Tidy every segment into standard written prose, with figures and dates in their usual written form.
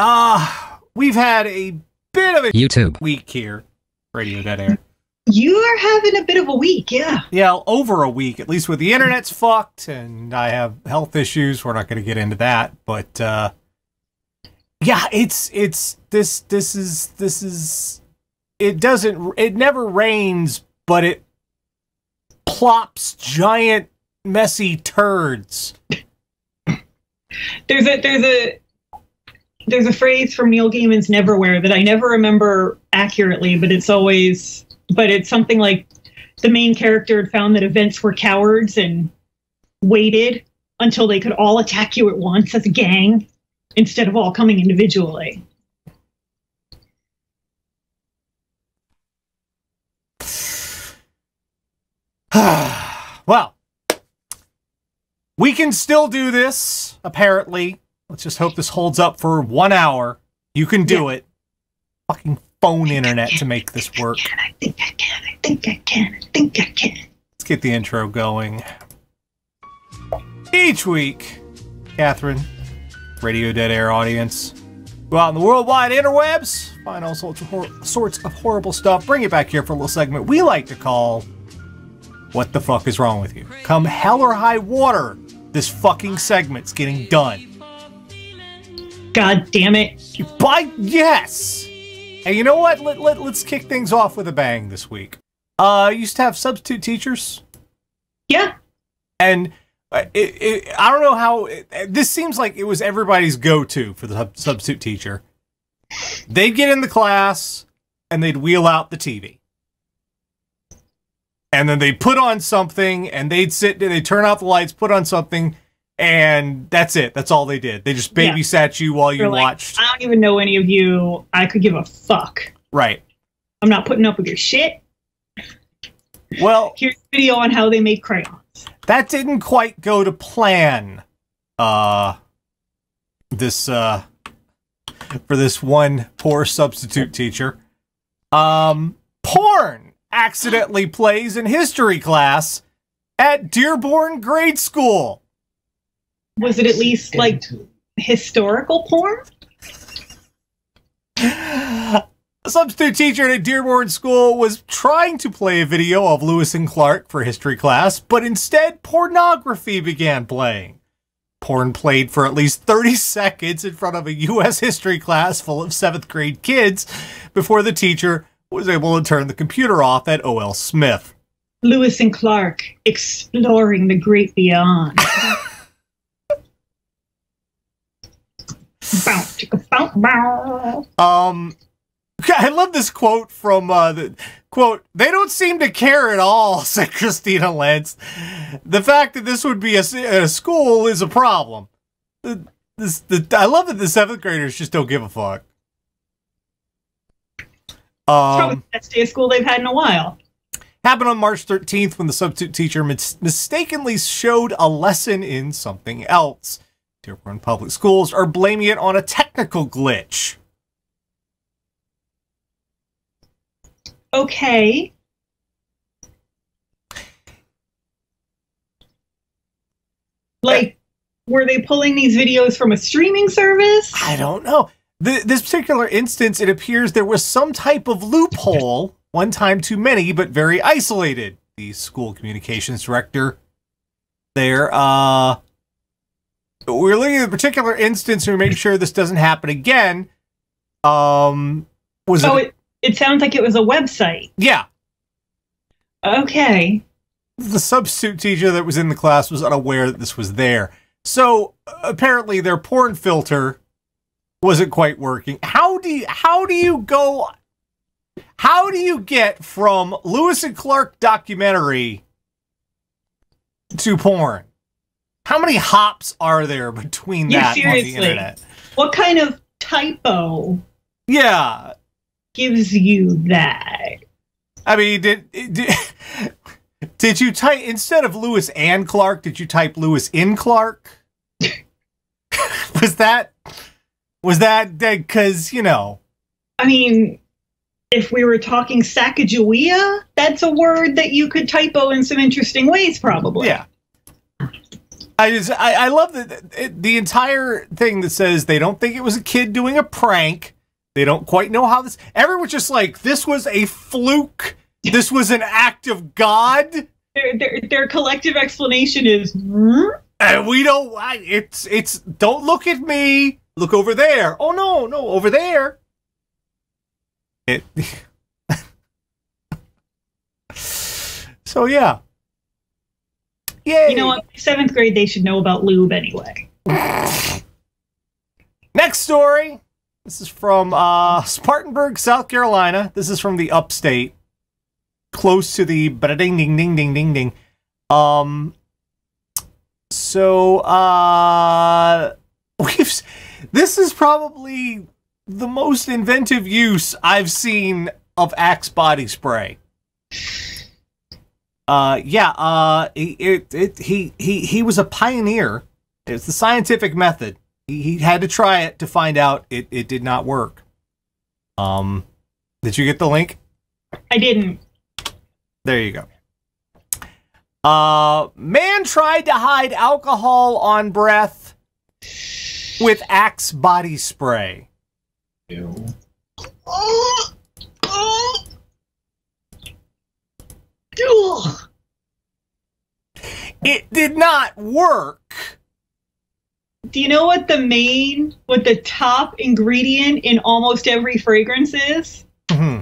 We've had a bit of a YouTube week here. Radio Dead Air. You are having a bit of a week, yeah. Yeah, over a week, at least with the internet's fucked, and I have health issues. We're not going to get into that, but yeah, it never rains, but it plops giant messy turds. There's a phrase from Neil Gaiman's Neverwhere that I never remember accurately, but it's always. But it's something like the main character had found that events were cowards and waited until they could all attack you at once as a gang instead of all coming individually. Well, we can still do this, apparently. Let's just hope this holds up for 1 hour. You can do it. Fucking phone internet to make this work. I think I can. Let's get the intro going. Each week, Catherine, Radio Dead Air audience, go out on the worldwide interwebs, find all sorts of horrible stuff, bring it back here for a little segment we like to call What the Fuck Is Wrong With You? Come hell or high water, this fucking segment's getting done. God damn it. By yes! And you know what? Let's kick things off with a bang this week. You used to have substitute teachers. Yeah. And I don't know how... this seems like it was everybody's go-to for the substitute teacher. They'd get in the class, and they'd wheel out the TV. And then they'd put on something, and they'd sit... They'd turn off the lights, put on something... And that's it. That's all they did. They just babysat you while you watched. I don't even know any of you. I could give a fuck. Right. I'm not putting up with your shit. Well, here's a video on how they make crayons. That didn't quite go to plan. For this one poor substitute teacher. Porn accidentally plays in history class at Dearborn grade school. Was it at least, like, historical porn? A substitute teacher at Dearborn School was trying to play a video of Lewis and Clark for history class, but instead pornography began playing. Porn played for at least 30 seconds in front of a U.S. history class full of 7th grade kids before the teacher was able to turn the computer off at O.L. Smith. Lewis and Clark, exploring the great beyond. I love this quote from the quote, "They don't seem to care at all," said Christina Lentz. "The fact that this would be a school is a problem." I love that the 7th graders just don't give a fuck. It's probably the best day of school they've had in a while. Happened on March 13th when the substitute teacher mistakenly showed a lesson in something else. Dearborn public schools are blaming it on a technical glitch. Okay. Like, were they pulling these videos from a streaming service? I don't know. This particular instance, it appears there was some type of loophole, one time too many, but very isolated. The school communications director there, we're looking at a particular instance and we make sure this doesn't happen again. It sounds like it was a website. Yeah. Okay. The substitute teacher that was in the class was unaware that this was there. So apparently their porn filter wasn't quite working. How do you get from Lewis and Clark documentary to porn? How many hops are there between that and the internet? What kind of typo gives you that? I mean, did you type, instead of Lewis and Clark, did you type Lewis in Clark? Was that because, you know. I mean, if we were talking Sacagawea, that's a word that you could typo in some interesting ways, probably. Yeah. I love the entire thing that says they don't think it was a kid doing a prank. They don't quite know how this. Everyone's just like, this was a fluke. This was an act of God. Their collective explanation is, and we don't. It's don't look at me. Look over there. Oh no, no, over there. So yeah. Yay. You know what? 7th grade, they should know about lube anyway. Next story. This is from Spartanburg, South Carolina. This is from the upstate. Close to the ba-da-ding-ding-ding-ding-ding-ding. This is probably the most inventive use I've seen of Axe body spray. He was a pioneer. It's the scientific method. He had to try it to find out it did not work. Did you get the link? I didn't. There you go. Man tried to hide alcohol on breath with Axe body spray. Ew. It did not work. Do you know what the top ingredient in almost every fragrance is? Mm-hmm.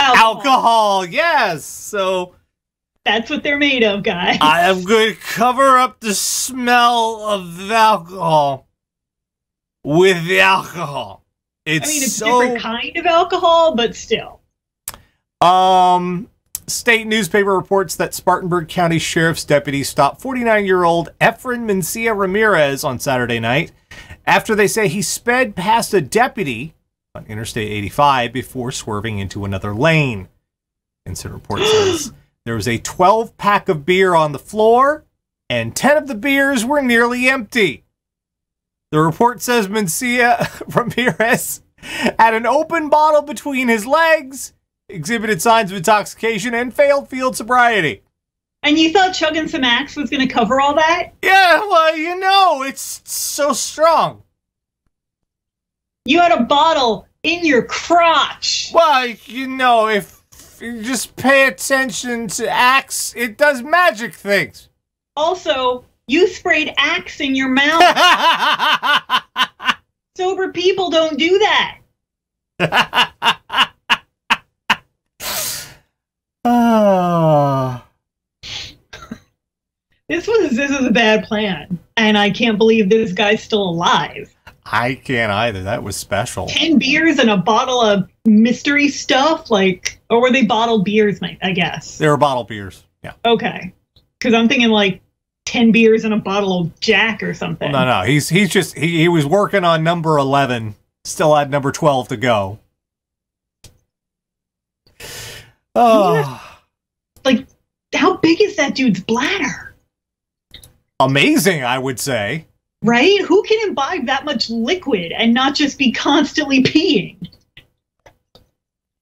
Alcohol, yes. So that's what they're made of, guys. I am going to cover up the smell of alcohol with the alcohol. It's so... a different kind of alcohol, but still. State newspaper reports that Spartanburg County Sheriff's deputies stopped 49-year-old Efren Mencia Ramirez on Saturday night after they say he sped past a deputy on Interstate 85 before swerving into another lane. Incident report says there was a 12-pack of beer on the floor, and 10 of the beers were nearly empty. The report says Mencia Ramirez had an open bottle between his legs, exhibited signs of intoxication, and failed field sobriety. And you thought chugging some Axe was going to cover all that? Yeah, well, you know, it's so strong. You had a bottle in your crotch. Well, you know, if you just pay attention to Axe, it does magic things. Also, you sprayed Axe in your mouth. Sober people don't do that. This is a bad plan, and I can't believe this guy's still alive. I can't either. That was special. 10 beers and a bottle of mystery stuff, like, or were they bottled beers? I guess they were bottled beers. Yeah. Okay, because I'm thinking like 10 beers and a bottle of Jack or something. Well, no, he's just he was working on number 11. Still had number 12 to go. Oh, yeah. Like, how big is that dude's bladder? Amazing, I would say. Right? Who can imbibe that much liquid and not just be constantly peeing?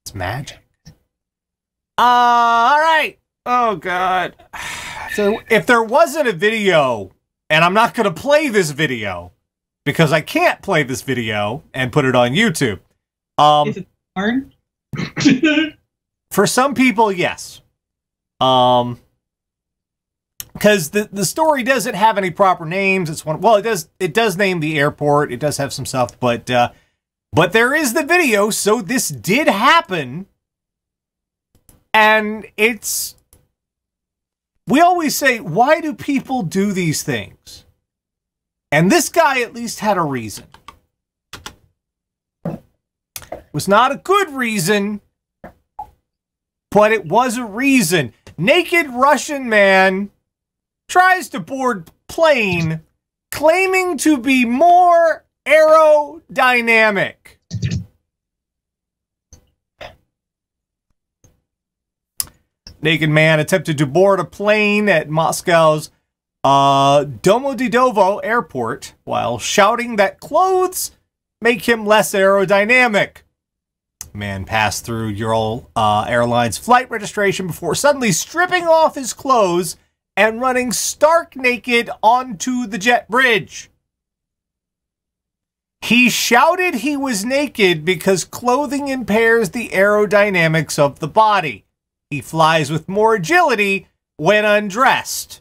It's magic. All right. Oh, God. So if there wasn't a video, and I'm not going to play this video, because I can't play this video and put it on YouTube. Is it porn? For some people, yes. Because the story doesn't have any proper names. It's one. Well, it does name the airport. It does have some stuff, but there is the video. So this did happen, and it's. We always say, why do people do these things? And this guy at least had a reason. It was not a good reason. But it was a reason. Naked Russian man tries to board plane claiming to be more aerodynamic. Naked man attempted to board a plane at Moscow's Domodedovo airport while shouting that clothes make him less aerodynamic. Man passed through Ural Airlines flight registration before suddenly stripping off his clothes and running stark naked onto the jet bridge. He shouted he was naked because clothing impairs the aerodynamics of the body. He flies with more agility when undressed.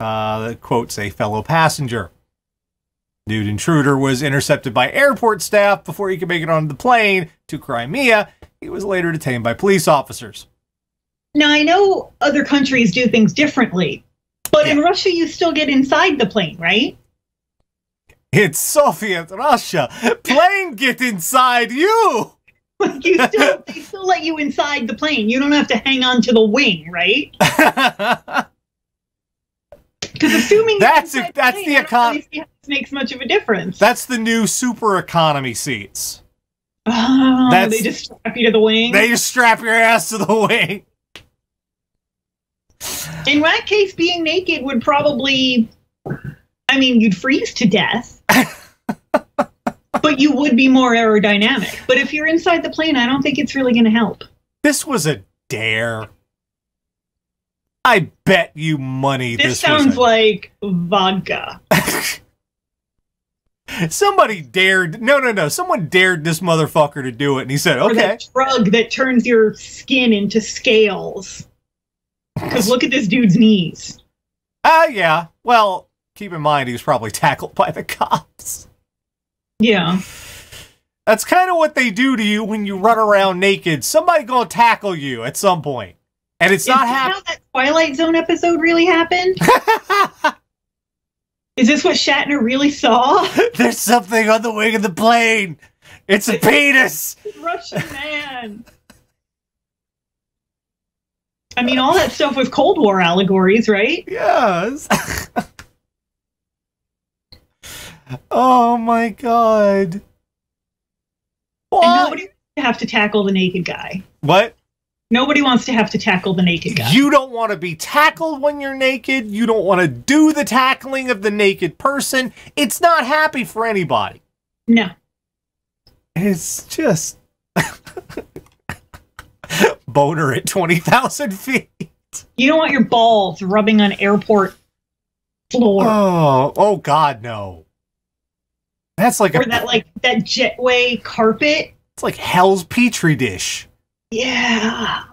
That quotes a fellow passenger. Dude intruder was intercepted by airport staff before he could make it onto the plane to Crimea. He was later detained by police officers. Now, I know other countries do things differently, but in Russia, you still get inside the plane, right? It's Soviet Russia. Plane get inside you. You still, they still let you inside the plane. You don't have to hang on to the wing, right? Because assuming that's the economy really makes much of a difference. That's the new super economy seats. Oh, they just strap you to the wing. They just strap your ass to the wing. In that case, being naked would probably, I mean, you'd freeze to death, but you would be more aerodynamic. But if you're inside the plane, I don't think it's really going to help. This was a dare. I bet you money this sounds like vodka. Somebody dared. No. Someone dared this motherfucker to do it, and he said, "Okay." Or that drug that turns your skin into scales. Because look at this dude's knees. Yeah. Well, keep in mind he was probably tackled by the cops. Yeah. That's kind of what they do to you when you run around naked. Somebody gonna tackle you at some point. And it's not happening. Is that how that Twilight Zone episode really happened? Is this what Shatner really saw? There's something on the wing of the plane. It's a penis. Russian man. I mean, all that stuff was Cold War allegories, right? Yes. Oh, my God. What? And nobody wants to have to tackle the naked guy. What? Nobody wants to have to tackle the naked guy. You don't want to be tackled when you're naked. You don't want to do the tackling of the naked person. It's not happy for anybody. No. It's just boner at 20,000 feet. You don't want your balls rubbing on airport floor. Oh God, no. That's like that jetway carpet. It's like hell's petri dish. Yeah.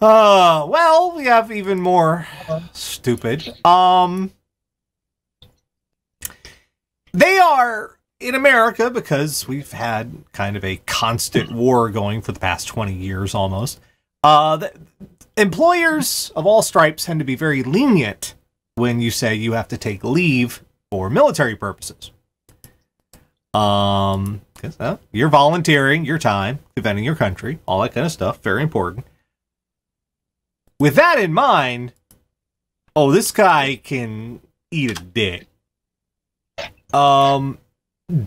Well, we have even more stupid. They are in America because we've had kind of a constant war going for the past 20 years almost. Employers of all stripes tend to be very lenient when you say you have to take leave for military purposes. You're volunteering your time, defending your country, all that kind of stuff. Very important. With that in mind, oh, this guy can eat a dick.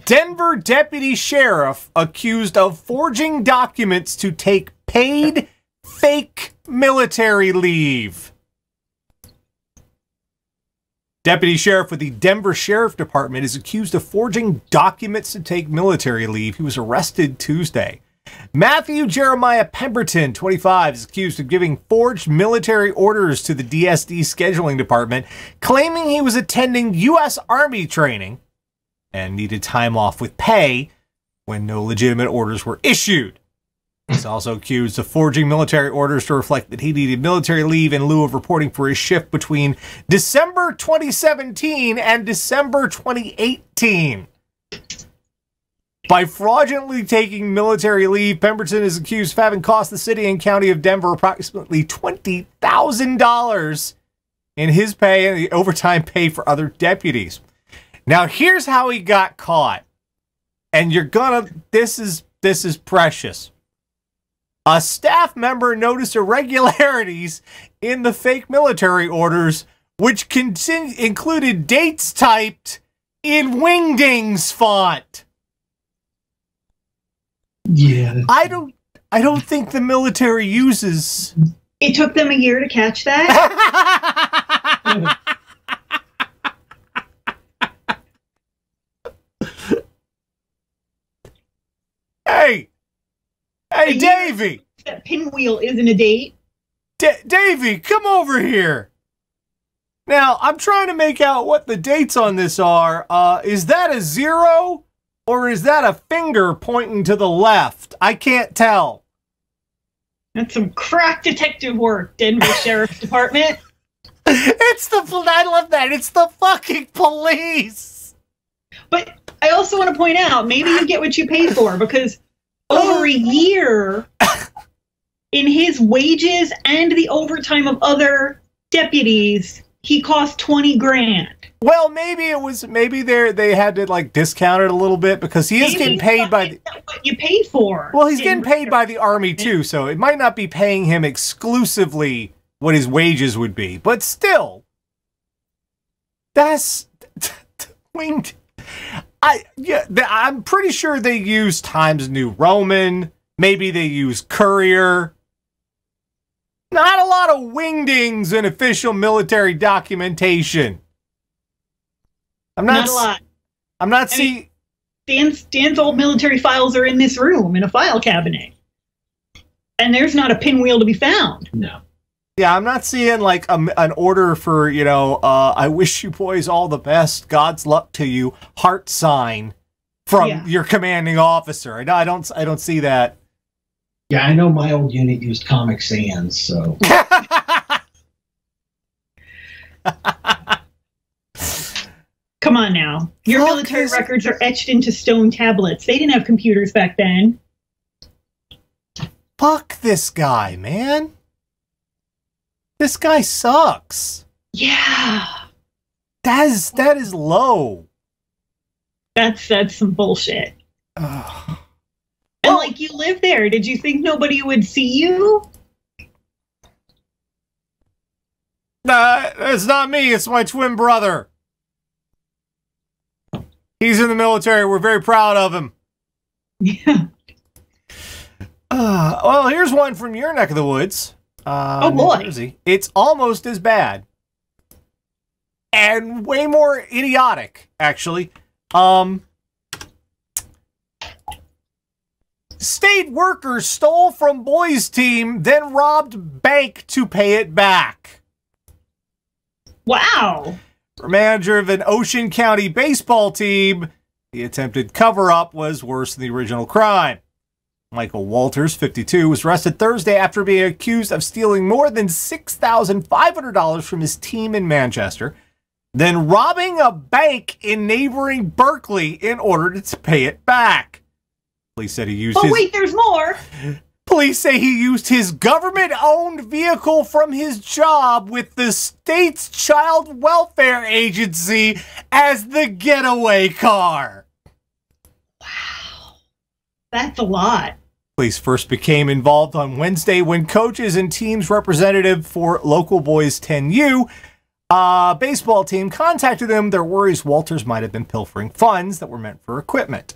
Denver deputy sheriff accused of forging documents to take paid fake military leave. Deputy Sheriff with the Denver Sheriff Department is accused of forging documents to take military leave. He was arrested Tuesday. Matthew Jeremiah Pemberton, 25, is accused of giving forged military orders to the DSD scheduling department, claiming he was attending U.S. Army training and needed time off with pay when no legitimate orders were issued. He's also accused of forging military orders to reflect that he needed military leave in lieu of reporting for his shift between December 2017 and December 2018. By fraudulently taking military leave, Pemberton is accused of having cost the city and county of Denver approximately $20,000 in his pay and the overtime pay for other deputies. Now, here's how he got caught. And you're gonna, this is precious. A staff member noticed irregularities in the fake military orders, which included dates typed in Wingdings font. Yeah. I don't think the military uses. It took them a year to catch that. Hey, Davey! That pinwheel isn't a date. Davey, come over here. Now, I'm trying to make out what the dates on this are. Is that a zero? Or is that a finger pointing to the left? I can't tell. That's some crack detective work, Denver Sheriff Department. It's the... I love that. It's the fucking police. But I also want to point out, maybe you get what you pay for, because over a year in his wages and the overtime of other deputies, he cost $20 grand. Well, maybe it was, maybe they had to like discount it a little bit, because he is getting paid by the, what you paid for. Well, he's getting paid by the Army too, so it might not be paying him exclusively what his wages would be, but still, that's winged. I'm pretty sure they use Times New Roman. Maybe they use Courier. Not a lot of Wingdings in official military documentation. Not a lot. I'm not seeing... Dan's old military files are in this room, in a file cabinet. And there's not a pinwheel to be found. No. Yeah, I'm not seeing, like, an order for, you know, I wish you boys all the best, God's luck to you, heart sign from your commanding officer. I don't see that. Yeah, I know my old unit used Comic Sans, so... Come on now. Your military records are etched into stone tablets. They didn't have computers back then. Fuck this guy, man. This guy sucks. Yeah. That is low. That's some bullshit. Ugh. And like, you live there. Did you think nobody would see you? Nah, it's not me. It's my twin brother. He's in the military. We're very proud of him. Yeah. Well, here's one from your neck of the woods. Oh, boy. It's almost as bad. And way more idiotic, actually. State worker stole from boys' team, then robbed bank to pay it back. Wow. For manager of an Ocean County baseball team, the attempted cover-up was worse than the original crime. Michael Walters, 52, was arrested Thursday after being accused of stealing more than $6,500 from his team in Manchester, then robbing a bank in neighboring Berkeley in order to pay it back. Police said he used his... Oh, wait, there's more! Police say he used his government-owned vehicle from his job with the state's child welfare agency as the getaway car. Wow. That's a lot. Police first became involved on Wednesday when coaches and teams representative for Local Boys 10U baseball team contacted them. Their worries Walters might have been pilfering funds that were meant for equipment.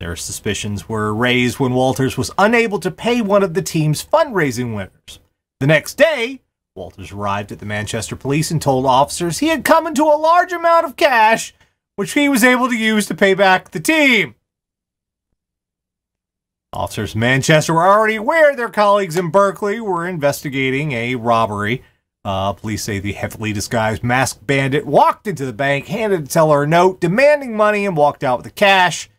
Their suspicions were raised when Walters was unable to pay one of the team's fundraising winners. The next day, Walters arrived at the Manchester police and told officers he had come into a large amount of cash, which he was able to use to pay back the team. Officers in Manchester were already aware their colleagues in Berkeley were investigating a robbery. Police say the heavily disguised masked bandit walked into the bank, handed a teller a note, demanding money, and walked out with the cash.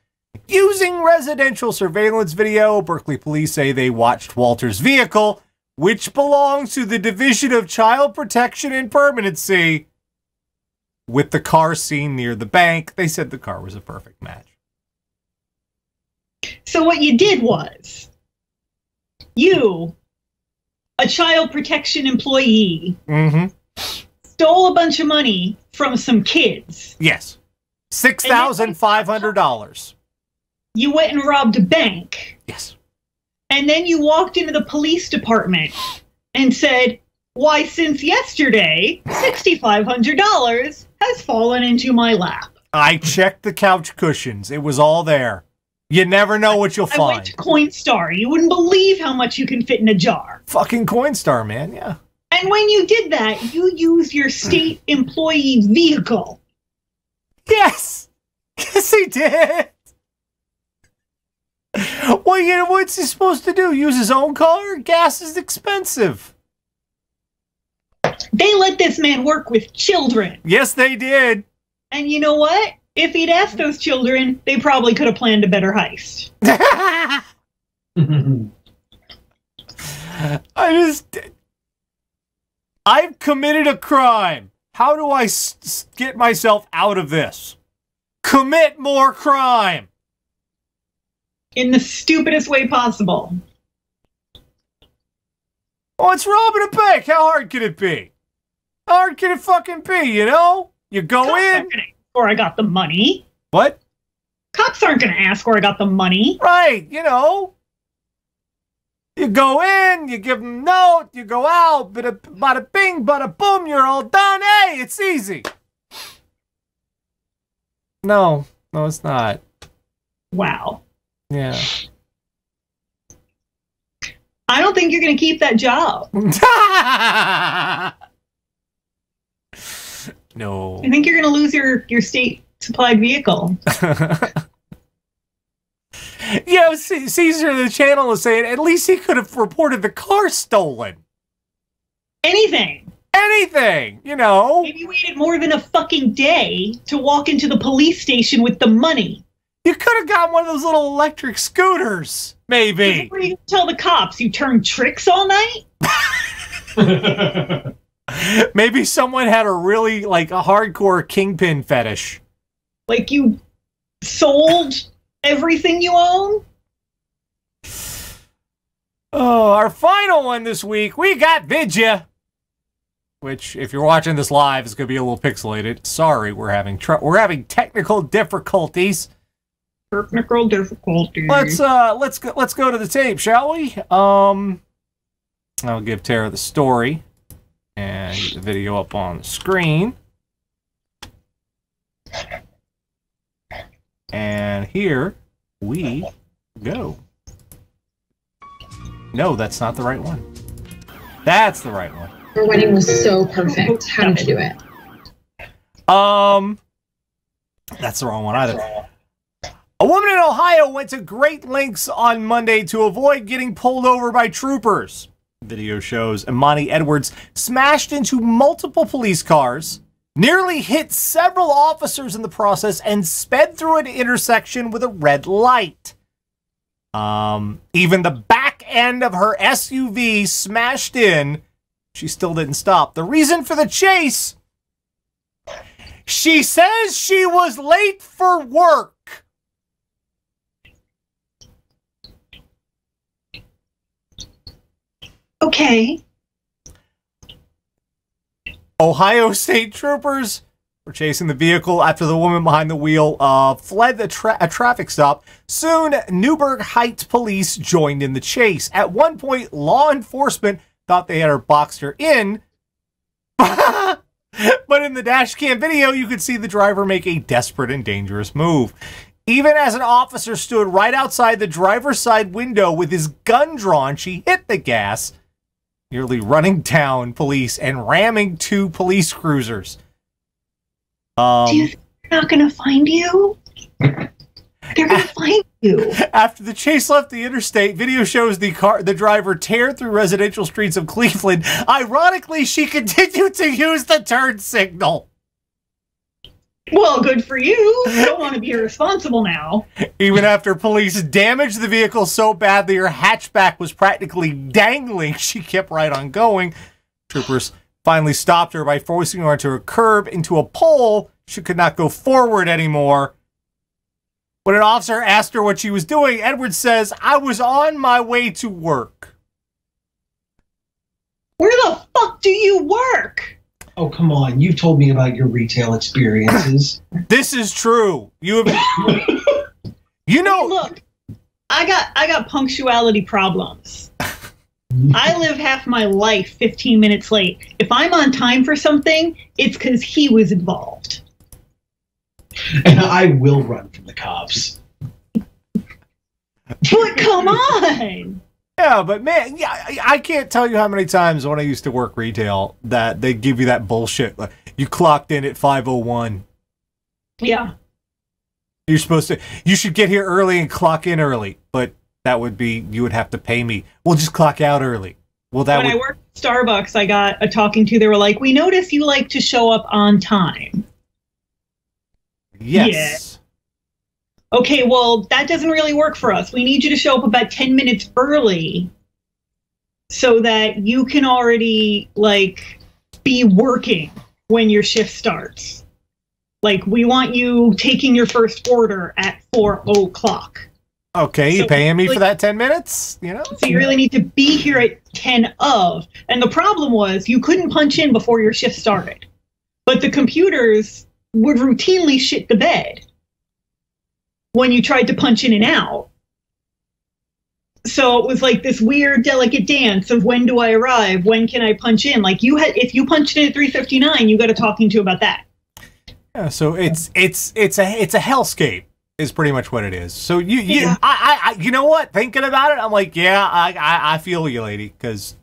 Using residential surveillance video, Berkeley police say they watched Walters' vehicle, which belongs to the Division of Child Protection and Permanency, with the car seen near the bank. They said the car was a perfect match. So what you did was, you, a child protection employee, stole a bunch of money from some kids. Yes. $6,500. You went and robbed a bank. Yes. And then you walked into the police department and said, why, since yesterday, $6,500 has fallen into my lap. I checked the couch cushions. It was all there. You never know what you'll find. I went to Coinstar. You wouldn't believe how much you can fit in a jar. Fucking Coinstar, man, yeah. And when you did that, you used your state employee vehicle. Yes! Yes, he did! Well, you know, what's he supposed to do? Use his own car? Gas is expensive. They let this man work with children. Yes, they did. And you know what? If he'd asked those children, they probably could have planned a better heist. I've committed a crime. How do I get myself out of this? Commit more crime. In the stupidest way possible. Oh, it's robbing a bank. How hard could it be? How hard could it fucking be, you know? You go in. Or I got the money. What? Cops aren't going to ask where I got the money. Right, you know. You go in, you give them a note, you go out, bada bing, bada boom, you're all done. Hey, it's easy. No, no, it's not. Wow. Yeah. I don't think you're going to keep that job. No. I think you're going to lose your state-supplied vehicle. Yeah, Caesar the Channel is saying at least he could have reported the car stolen. Anything. Anything, you know. Maybe you waited more than a fucking day to walk into the police station with the money. You could have gotten one of those little electric scooters, maybe. Is it where you tell the cops you turn tricks all night? Maybe someone had a really, like, a hardcore kingpin fetish. Like you sold everything you own? Oh, our final one this week, we got Vidya. Which, if you're watching this live, is going to be a little pixelated. Sorry, we're having technical difficulties. Technical difficulties. Let's go to the tape, shall we? I'll give Tara the story and get the video up on the screen. And here we go. No, that's not the right one. That's the right one. Your wedding was so perfect. How did you do it? That's the wrong one either. A woman in Ohio went to great lengths on Monday to avoid getting pulled over by troopers. Video shows Imani Edwards smashed into multiple police cars, nearly hit several officers in the process, and sped through an intersection with a red light. Even the back end of her SUV smashed in. She still didn't stop. The reason for the chase? She says she was late for work. Okay. Ohio State troopers were chasing the vehicle after the woman behind the wheel fled a traffic stop. Soon, Newburgh Heights police joined in the chase. At one point, law enforcement thought they had her boxed her in, but in the dash cam video, you could see the driver make a desperate and dangerous move. Even as an officer stood right outside the driver's side window with his gun drawn, she hit the gas, nearly running down police and ramming two police cruisers. Do you think they're not going to find you? They're going to find you. After the chase left the interstate, video shows the driver tear through residential streets of Cleveland. Ironically, she continued to use the turn signal. Well, good for you. You don't want to be irresponsible now. Even after police damaged the vehicle so badly her hatchback was practically dangling, she kept right on going. Troopers finally stopped her by forcing her to a curb into a pole. She could not go forward anymore. When an officer asked her what she was doing, Edwards says, "I was on my way to work." Where the fuck do you work? Oh, come on. You've told me about your retail experiences. This is true. You have, you know. Look, I got punctuality problems. I live half my life 15 minutes late. If I'm on time for something, it's because he was involved. And I will run from the cops. But come on. Yeah, but man, yeah, I can't tell you how many times when I used to work retail that they give you that bullshit. Like, you clocked in at 5:01. Yeah. You're supposed to. You should get here early and clock in early, but that would be you would have to pay me. We'll just clock out early. Well, that when would, I worked Starbucks, I got a talking to. They were like, "We notice you like to show up on time." Yes. Yeah. Okay, well, that doesn't really work for us. We need you to show up about 10 minutes early so that you can already, like, be working when your shift starts. Like, we want you taking your first order at 4 o'clock. Okay, so you paying me for that 10 minutes, you know? So you really need to be here at 10 of. And the problem was you couldn't punch in before your shift started. But the computers would routinely shit the bed when you tried to punch in and out. So it was like this weird, delicate dance of when do I arrive? When can I punch in? Like, you had, if you punched in at 3:59, you got a talking to about that. Yeah, so it's a hellscape. Is pretty much what it is. So you know what? Thinking about it, I'm like, yeah, I feel you, lady, because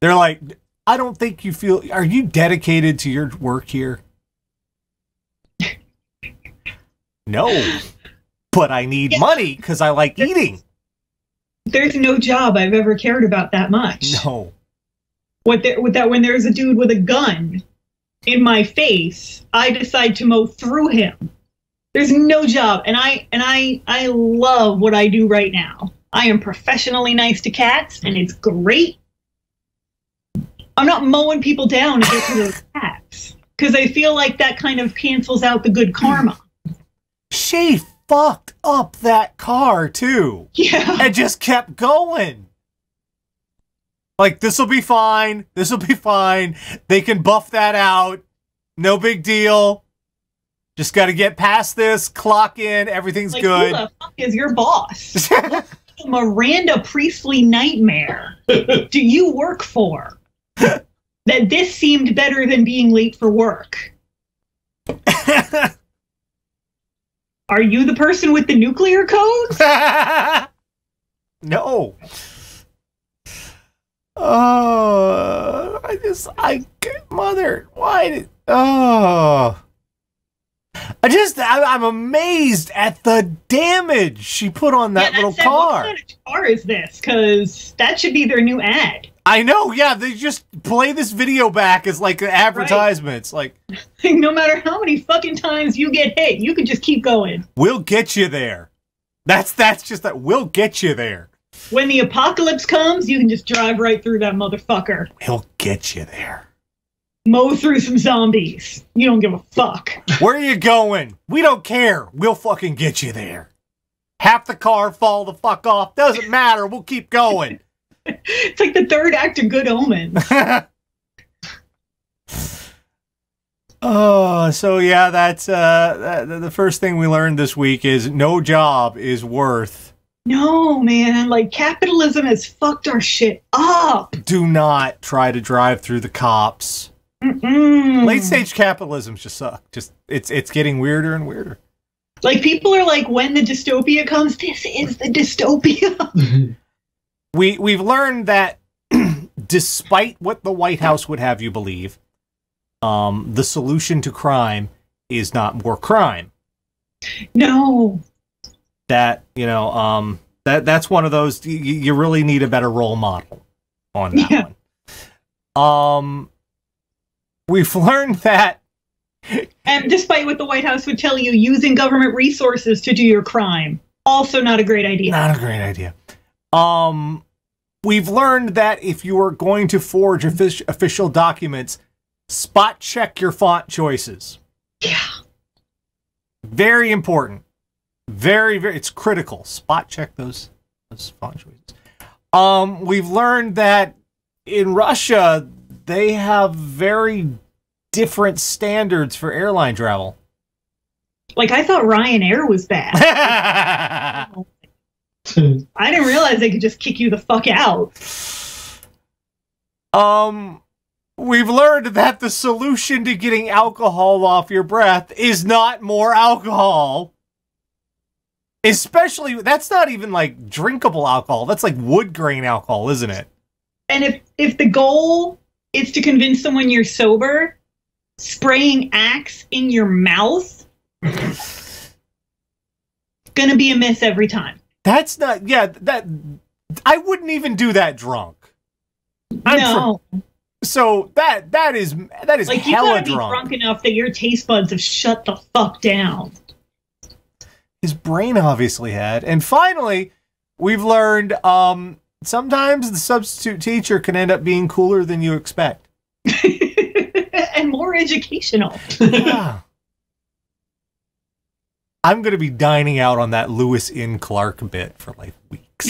they're like, I don't think you feel. Are you dedicated to your work here? No, but I need money because I like eating. There's no job I've ever cared about that much. No. When there's a dude with a gun in my face, I decide to mow through him. There's no job, and I love what I do right now. I am professionally nice to cats, and it's great. I'm not mowing people down to get to those cats, because I feel like that kind of cancels out the good karma. She fucked up that car, too. Yeah. And just kept going. Like, this'll be fine. This'll be fine. They can buff that out. No big deal. Just got to get past this, clock in, everything's like, good. Who the fuck is your boss? What Miranda Priestley nightmare do you work for? That this seemed better than being late for work. Are you the person with the nuclear codes? No. Oh, mother, why did, oh. I'm amazed at the damage she put on that little car. What kind of car is this? Because that should be their new ad. I know, yeah. They just play this video back as, like, advertisements. Right. Like, no matter how many fucking times you get hit, you can just keep going. We'll get you there. That's just that. We'll get you there. When the apocalypse comes, you can just drive right through that motherfucker. We'll get you there. Mow through some zombies. You don't give a fuck. Where are you going? We don't care. We'll fucking get you there. Half the car fall the fuck off. Doesn't matter. We'll keep going. It's like the third act of Good Omens. Oh, so yeah, that's the first thing we learned this week is no job is worth. No, man. Like, capitalism has fucked our shit up. Do not try to drive through the cops. Mm-mm. Late stage capitalism just sucks. Just it's getting weirder and weirder. Like, people are like, when the dystopia comes, this is the dystopia. We've learned that despite what the White House would have you believe, the solution to crime is not more crime. No. That, you know, that's one of those you really need a better role model on that one. We've learned that. And despite what the White House would tell you, using government resources to do your crime, also not a great idea. Not a great idea. We've learned that if you are going to forge official documents, spot check your font choices. Yeah. Very important. Very, very, it's critical. Spot check those font choices. We've learned that in Russia, they have very different standards for airline travel. Like, I thought Ryanair was bad. I didn't realize they could just kick you the fuck out. We've learned that the solution to getting alcohol off your breath is not more alcohol. Especially, that's not even, like, drinkable alcohol. That's, like, wood grain alcohol, isn't it? And if the goal is to convince someone you're sober, spraying Axe in your mouth, gonna be a miss every time. That's not, yeah, that, I wouldn't even do that drunk. So that is like, hella you gotta be drunk enough that your taste buds have shut the fuck down. His brain obviously had. And finally, we've learned sometimes the substitute teacher can end up being cooler than you expect. And more educational. Yeah. I'm going to be dining out on that Lewis and Clark bit for like weeks.